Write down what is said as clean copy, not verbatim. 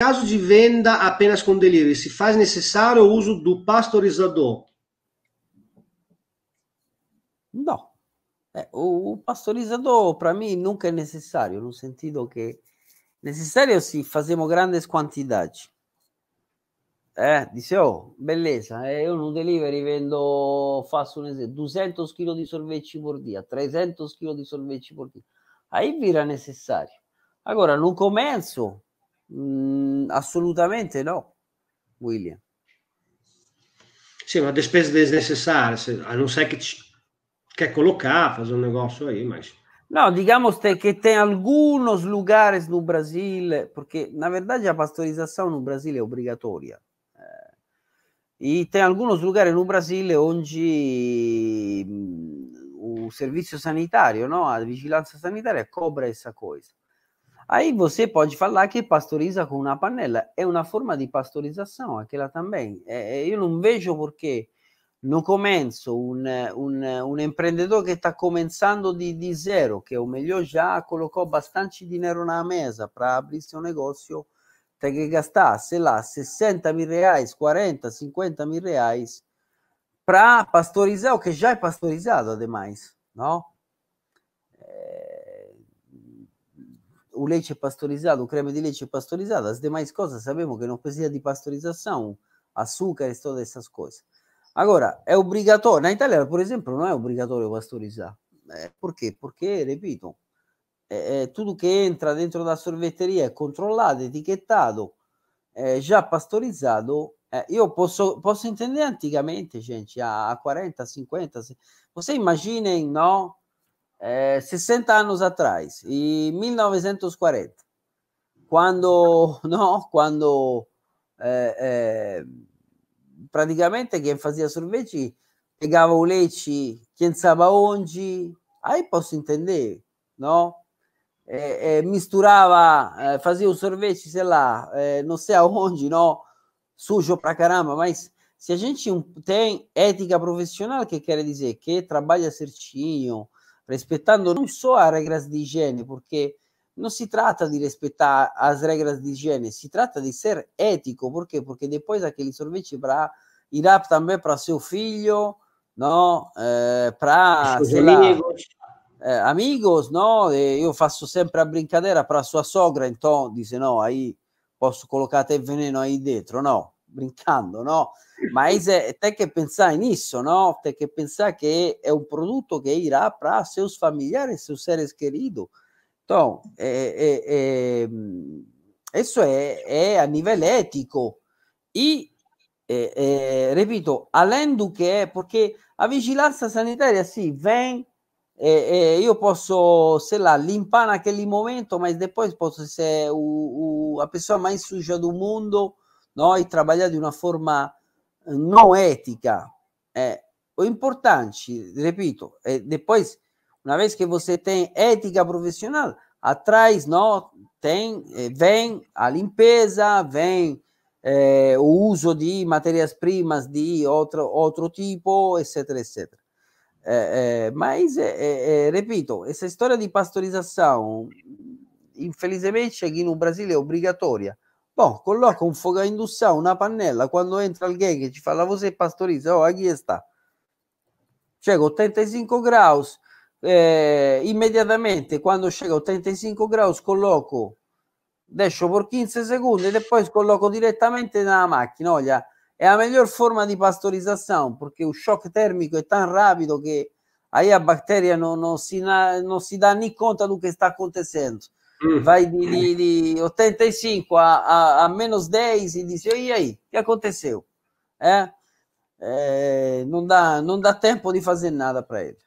Caso de venda apenas com delivery, se faz necessário o uso do pasteurizador? Não. O pasteurizador, para mim, nunca é necessário, no sentido que... Necessário se fazemos grandes quantidades. Dice, oh, bellezza, io in un delivery vendo, faccio un esempio, 200 kg di sorvecchi por dia, 300 kg di sorvecchi por dia. Aí vira necessario. Agora, no começo, assolutamente no, William. Sì, ma despesa desnecessaria, a non ser che quer colocar, fazer um negócio aí, mas... Não, digamos que tem alguns lugares no Brasil, porque, na verdade, a pasteurização no Brasil é obrigatória. E tem alguns lugares no Brasil onde o serviço sanitário, não? A vigilância sanitária cobra essa coisa. Aí você pode falar que pasteuriza com uma panela. É uma forma de pasteurização, aquela também. Eu não vejo porquê, no começo, um empreendedor que está começando de zero, que é o melhor já, colocou bastante dinheiro na mesa para abrir seu negócio, tem que gastar, sei lá, 60 mil reais, 40, 50 mil reais para pasteurizar o que já é pasteurizado, ademais, não? O leite é pasteurizado, o creme de leite é pasteurizado, as demais coisas sabemos que não precisa de pasteurização, açúcar e todas essas coisas. Agora, é obrigatório, na Itália, por exemplo, não é obrigatório pasteurizar. Por quê? Porque, repito, tudo que entra dentro da sorveteria è controllato, etichettato, già pastorizzato. Io posso intendere anticamente, gente, a 40, 50, você imaginem, não? 60 anos atrás, em 1940, quando, não, quando praticamente quem fazia sorvete pegava o leite, quem sabe onde, aí posso entender, não? Misturava, fazia o sorvete, sei lá, não sei aonde, não, sujo pra caramba, mas se a gente tem ética profissional, que quer dizer que trabalha certinho, respeitando não só as regras de higiene, porque não se trata de respeitar as regras de higiene, se trata de ser ético, por quê? Porque depois aquele sorvete irá também para seu filho, não? Para amigos, no? Io faccio sempre a brincadeira para sua sogra, então dice, no, aí posso colocar até veneno aí dentro, não? Brincando, não? Mas tem que pensar nisso, não? Tem que pensar que é um produto que irá para seus familiares, seus seres queridos. Então, isso é a nível ético. E, repito, além do que é, porque a vigilância sanitária, sim, vem. Io posso, sei lá, limpar naquele momento, mas depois posso ser a pessoa mais suja do mundo, não? E trabalhar de uma forma não ética. O importante, repito, depois, uma vez que você tem ética profissional, atrás, não, vem a limpeza, vem o uso de matérias-primas de outro tipo, etc, etc. Mas, repito, essa história de pasteurização, infelizmente, aqui no Brasil é obrigatória. Bom, coloca um fogão a indução, uma panela, quando entra alguém que te fala, você pasteuriza, oh, aqui está. Chega a 85 graus, imediatamente, quando chega a 85 graus, coloco, deixo por 15 segundos e depois coloco direttamente na máquina, olha. È la miglior forma di pastorizzazione perché il shock termico è tan rapido che la batteria non si dà né conto di che sta acontecendo. Vai di 85 a meno 10 e dice, e aí, che aconteceu? Non dà tempo di fare nada para ele.